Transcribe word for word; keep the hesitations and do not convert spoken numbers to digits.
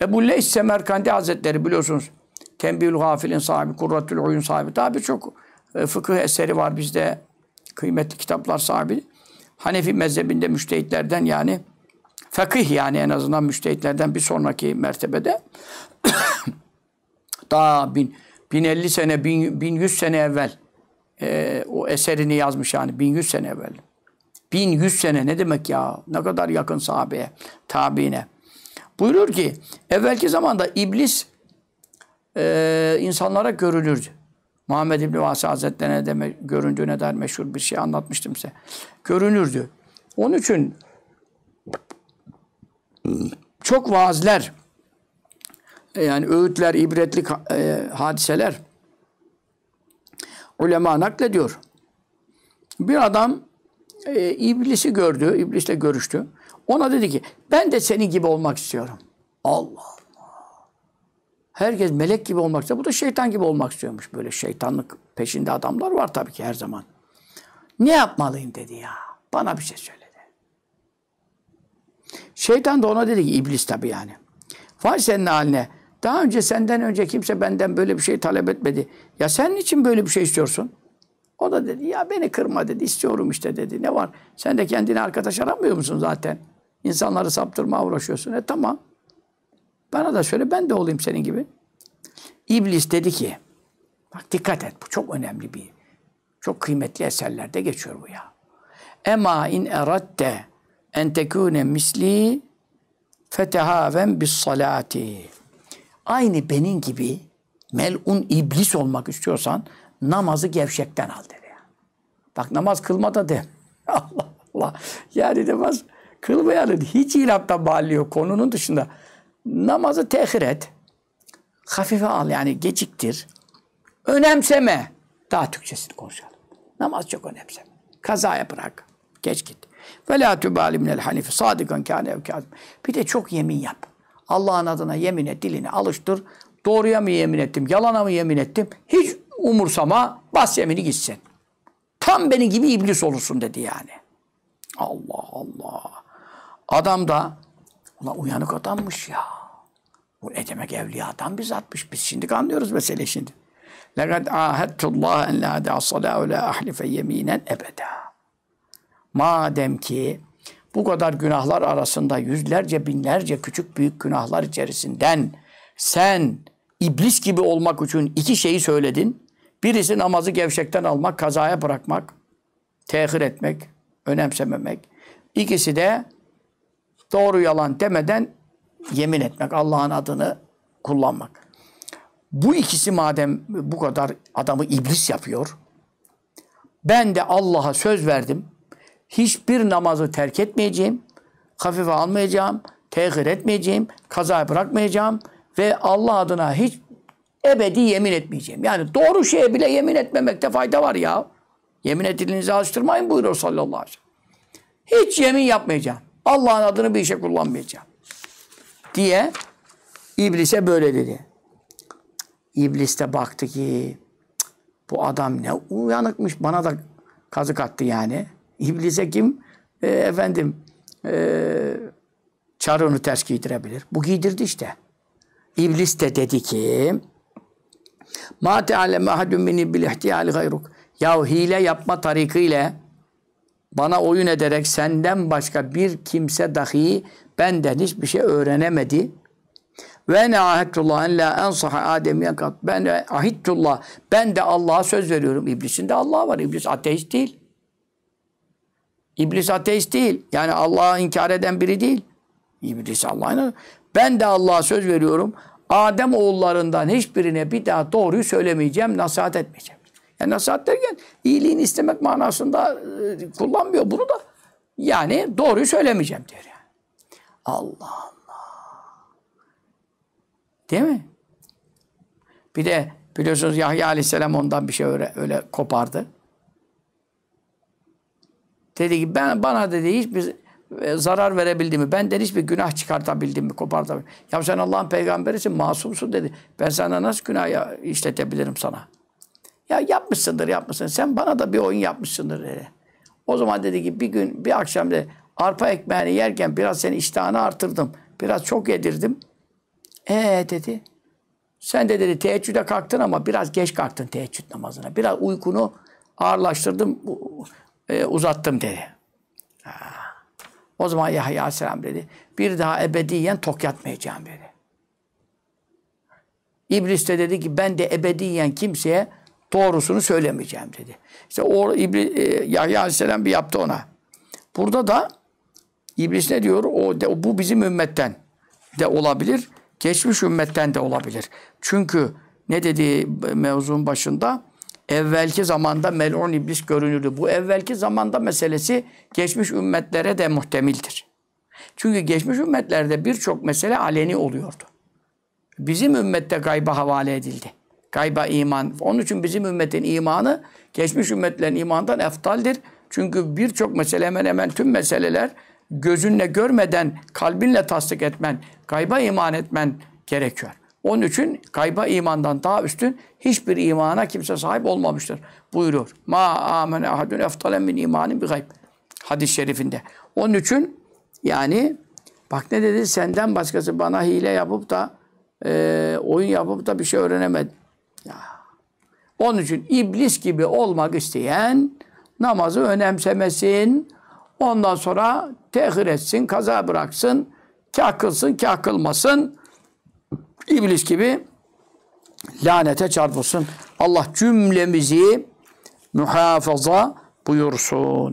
Ebü'l-Leys es-Semerkandî Hazretleri biliyorsunuz. Tenbîhü'l-Gâfilîn sahibi, Kurrat-ül Uyun sahibi. Daha birçok fıkıh eseri var bizde. Kıymetli kitaplar sahibi. Hanefi mezhebinde müştehitlerden, yani fakih, yani en azından müştehitlerden bir sonraki mertebede daha bin, bin elli sene, bin, bin yüz sene evvel e, o eserini yazmış, yani bin yüz sene evvel. bin yüz sene ne demek ya? Ne kadar yakın sahabeye, tabiine. Buyurur ki, evvelki zamanda iblis e, insanlara görünürdü. Muhammed İbni Vasi Hazretleri'ne de göründüğüne dair meşhur bir şey anlatmıştım size. Görünürdü. Onun için çok vaazler, yani öğütler, ibretlik hadiseler ulema naklediyor. Bir adam e, iblisi gördü, iblisle görüştü. Ona dedi ki, ben de senin gibi olmak istiyorum. Allah Allah. Herkes melek gibi olmak istiyor. Bu da şeytan gibi olmak istiyormuş. Böyle şeytanlık peşinde adamlar var tabii ki her zaman. Ne yapmalıyım dedi ya. Bana bir şey söyledi. Şeytan da ona dedi ki, iblis tabii yani. Vay senin haline. Daha önce senden önce kimse benden böyle bir şey talep etmedi. Ya sen niçin böyle bir şey istiyorsun? O da dedi, ya beni kırma dedi. İstiyorum işte dedi. Ne var? Sen de kendine arkadaş aramıyor musun zaten? İnsanları saptırmaya uğraşıyorsun. E tamam. Bana da söyle, ben de olayım senin gibi. İblis dedi ki, bak dikkat et, bu çok önemli bir, çok kıymetli eserlerde geçiyor bu ya. Ema in eradde en tekûne misli fetehaven bis salati. Aynı benim gibi melun iblis olmak istiyorsan namazı gevşekten al dedi. Bak namaz kılma da de. Allah Allah. Yani namaz kılmayalım. Hiç ilahtan bağlı yok konunun dışında. Namazı tehir et. Hafife al, yani geciktir. Önemseme. Daha Türkçesini konuşalım. Namaz çok önemseme. Kazaya bırak. Geç git. Ve la tübâli minel hanifi sâdikan kâne ev kâzim. Bir de çok yemin yap. Allah'ın adına yemin et, dilini alıştır. Doğruya mı yemin ettim, yalana mı yemin ettim? Hiç umursama, bas yemini gitsin. Tam benim gibi iblis olursun dedi yani. Allah Allah. Adam da, ulan uyanık adammış ya. Bu ne demek, evliyadan bir zatmış. Biz şimdi anlıyoruz mesele şimdi. لَقَدْ ahittullah en la adâ salâ ve la ahlife yeminen ebedâ. Madem ki bu kadar günahlar arasında, yüzlerce binlerce küçük büyük günahlar içerisinden sen iblis gibi olmak için iki şeyi söyledin. Birisi namazı gevşekten almak, kazaya bırakmak, tehir etmek, önemsememek. İkisi de doğru yalan demeden yemin etmek, Allah'ın adını kullanmak. Bu ikisi madem bu kadar adamı iblis yapıyor, ben de Allah'a söz verdim. Hiçbir namazı terk etmeyeceğim, hafife almayacağım, tehir etmeyeceğim, kazaya bırakmayacağım ve Allah adına hiç ebedi yemin etmeyeceğim. Yani doğru şeye bile yemin etmemekte fayda var ya. Yemin ettiğinizi alıştırmayın buyuruyor sallallahu aleyhi ve sellem. Hiç yemin yapmayacağım. Allah'ın adını bir işe kullanmayacağım. Diye iblise böyle dedi. İblis de baktı ki bu adam ne uyanıkmış, bana da kazık attı yani. İblise kim? E, efendim e, çarını ters giydirebilir. Bu giydirdi işte. İblis de dedi ki مَا تَعَلَمَ اَحَدٌ مِنِ بِلِحْتِيَالِ غَيْرُكُ Yahu hile yapma tarikiyle bana oyun ederek senden başka bir kimse dahi benden hiçbir şey öğrenemedi. وَاَنَا ahittullah en la ensaha ademiyen kat. Ben ahittullah. Ben de Allah'a söz veriyorum. İblisin de Allah'a var. İblis ateist değil. İblis ateist değil. Yani Allah'ı inkar eden biri değil. İblis Allah'ın. Ben de Allah'a söz veriyorum. Adem oğullarından hiçbirine bir daha doğruyu söylemeyeceğim, nasihat etmeyeceğim. Yani nasihat derken iyiliğini istemek manasında kullanmıyor bunu da. Yani doğruyu söylemeyeceğim diyor yani. Allah Allah. Değil mi? Bir de biliyorsunuz Yahya Aleyhisselam ondan bir şey öyle, öyle kopardı. Dedi ki ben, bana dedi hiçbir zarar verebildi mi? Benden hiçbir günah çıkartabildim mi? Kopartabildim mi? Ya sen Allah'ın peygamberisin, masumsun dedi. Ben sana nasıl günah işletebilirim sana? Ya yapmışsındır yapmışsın. Sen bana da bir oyun yapmışsındır dedi. O zaman dedi ki bir gün bir akşam dedi, arpa ekmeğini yerken biraz senin iştahını artırdım. Biraz çok yedirdim. Ee dedi. Sen de dedi teheccüde kalktın ama biraz geç kalktın teheccüd namazına. Biraz uykunu ağırlaştırdım, uzattım dedi. Ha. O zaman Yahya Aleyhisselam dedi, bir daha ebediyen tok yatmayacağım dedi. İblis de dedi ki ben de ebediyen kimseye doğrusunu söylemeyeceğim dedi. İşte o İblis, e, Yahya Aleyhisselam bir yaptı ona. Burada da İblis ne diyor? O de, bu bizim ümmetten de olabilir, geçmiş ümmetten de olabilir. Çünkü ne dedi mevzunun başında? Evvelki zamanda melun iblis görünürdü. Bu evvelki zamanda meselesi geçmiş ümmetlere de muhtemildir. Çünkü geçmiş ümmetlerde birçok mesele aleni oluyordu. Bizim ümmette gayba havale edildi. Gayba iman. Onun için bizim ümmetin imanı geçmiş ümmetlerin imandan eftaldir. Çünkü birçok mesele, hemen hemen tüm meseleler gözünle görmeden, kalbinle tasdik etmen, gayba iman etmen gerekiyor. Onun için gayba imandan daha üstün hiçbir imana kimse sahip olmamıştır buyuruyor. Ma amene ahadun eftalen min imanin bi gayb. Hadis-i şerifinde. Onun için yani bak ne dedi? Senden başkası bana hile yapıp da e, oyun yapıp da bir şey öğrenemedi. Ya. Onun için iblis gibi olmak isteyen namazı önemsemesin. Ondan sonra tehir etsin, kaza bıraksın. Kâh kılsın, kâh kılmasın. İblis gibi lanete çarpılsın. Allah cümlemizi muhafaza buyursun.